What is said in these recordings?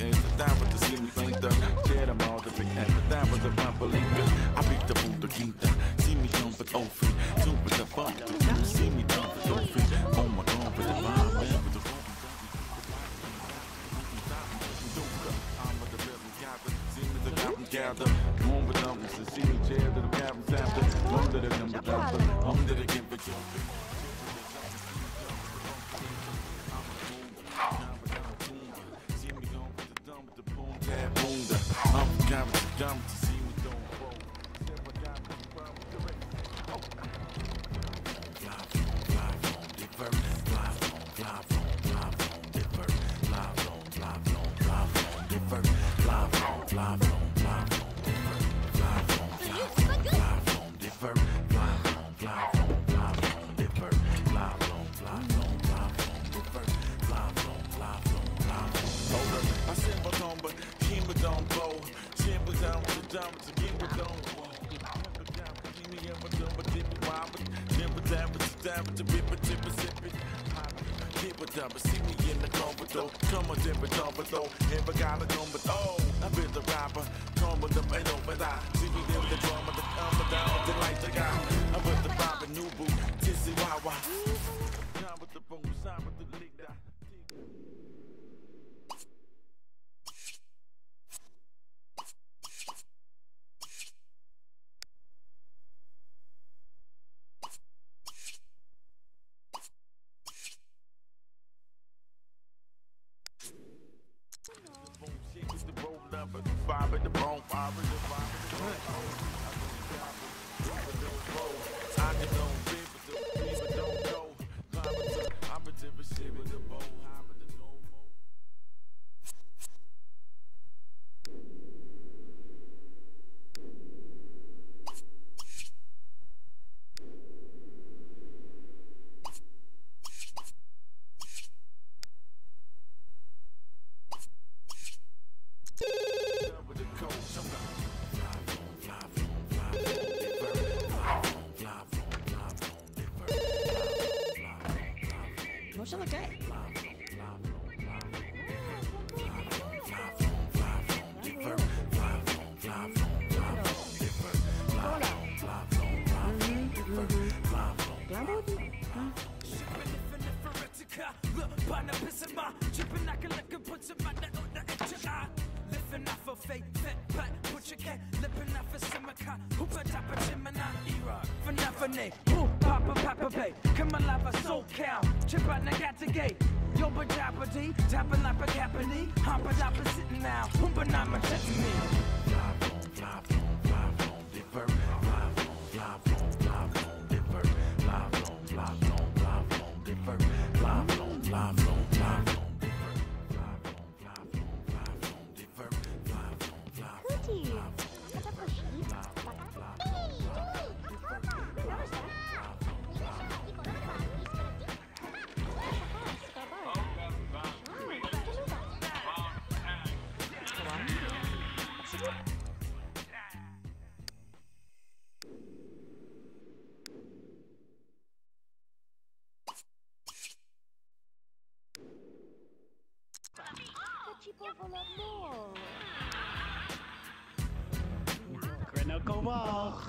like Amsterdam with the slim center. Get them all to big Amsterdam with the rubber linker. I beat the boot to keep them. See me jump with Ophi. Two with the funk. See me jump with Ophi. Oh my God, with the vibe, man, with the rock. I'm with the rhythm captain. See me the captain gather. More with numbers and see me chair to the captain's after. Under the number dropper. Under the game for children. Jump to see me don't fall. See me in the combo though, come on, dip it over though. Never gotta come, but oh, I've been the rapper, come with them and over that. See me in the drama, the combo down, the light I got. I put the vibe in new boo, tissy wawa. Time with the boom, time with the lick that. Five in the bone, five in the bone. I can go big, but don't go. I'm a different shit with the bow. She look great. Papa, Papa, pay, come alive, I so count. Chip out, and I got the gate. Yo, but jeopardy, tapping like a capony. Hop it up and sitting now. Hooping, I'm a checking me. Fly, phone, fly, phone, fly, phone, differ. Fly, phone, fly, phone, fly, phone, differ. Fly, phone, fly, phone, fly, phone, differ. Fly, phone, fly, phone, fly, phone. Critical ball.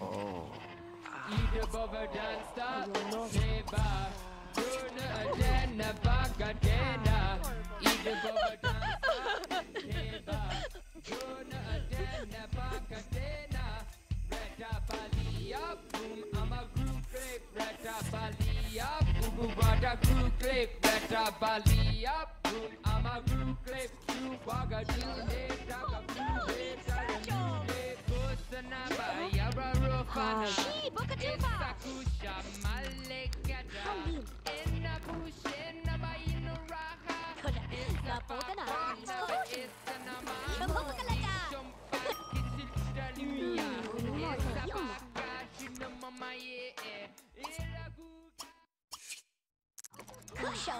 Oh. Eat above her, don't stop. Never. Kusha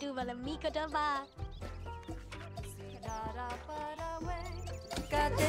Duvalamikadava. Kanichi.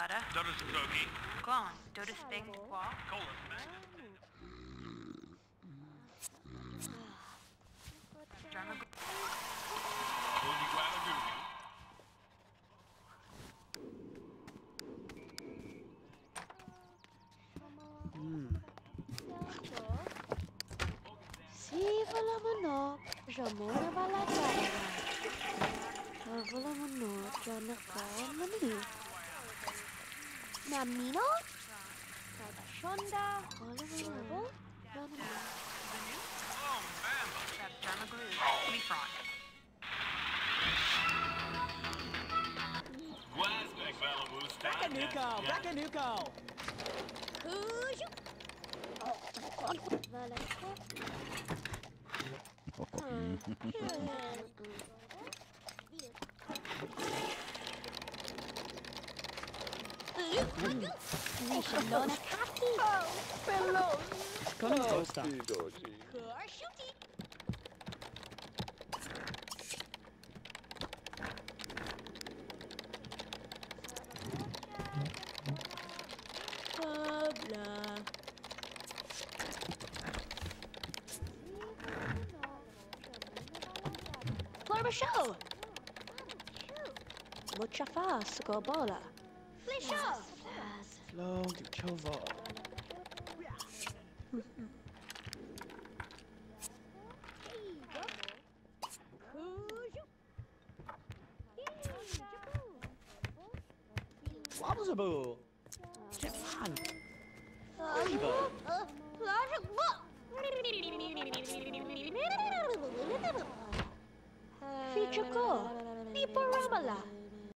Lada. Doris Krogi. Clone. Doris Big Qua. Colon. Drama. Siva la mano, jamona balada. Siva la mano, janaka mani. Namino, Shonda, Oliver, Rakanuko, who's you? Show. Mucha fast go bola. Let's show. Slow to chova. Wabzaboo. Japan. Fichuko, Nipo Ramala.